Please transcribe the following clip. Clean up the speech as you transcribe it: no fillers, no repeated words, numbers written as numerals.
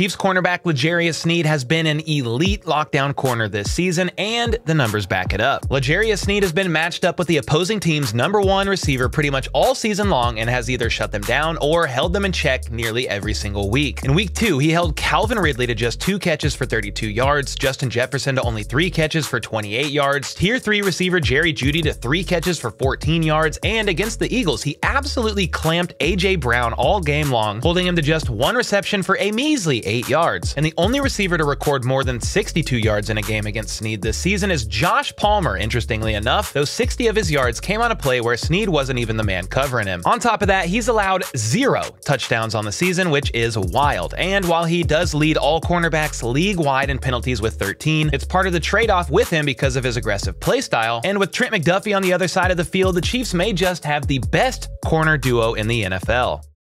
Chiefs cornerback L'Jarius Sneed has been an elite lockdown corner this season, and the numbers back it up. L'Jarius Sneed has been matched up with the opposing team's #1 receiver pretty much all season long and has either shut them down or held them in check nearly every single week. In week 2, he held Calvin Ridley to just 2 catches for 32 yards, Justin Jefferson to only 3 catches for 28 yards, tier 3 receiver Jerry Jeudy to 3 catches for 14 yards, and against the Eagles, he absolutely clamped A.J. Brown all game long, holding him to just 1 reception for a measly 8 yards. And the only receiver to record more than 62 yards in a game against Sneed this season is Josh Palmer, interestingly enough, though 60 of his yards came on a play where Sneed wasn't even the man covering him. On top of that, he's allowed 0 touchdowns on the season, which is wild. And while he does lead all cornerbacks league-wide in penalties with 13, it's part of the trade-off with him because of his aggressive play style. And with Trent McDuffie on the other side of the field, the Chiefs may just have the best corner duo in the NFL.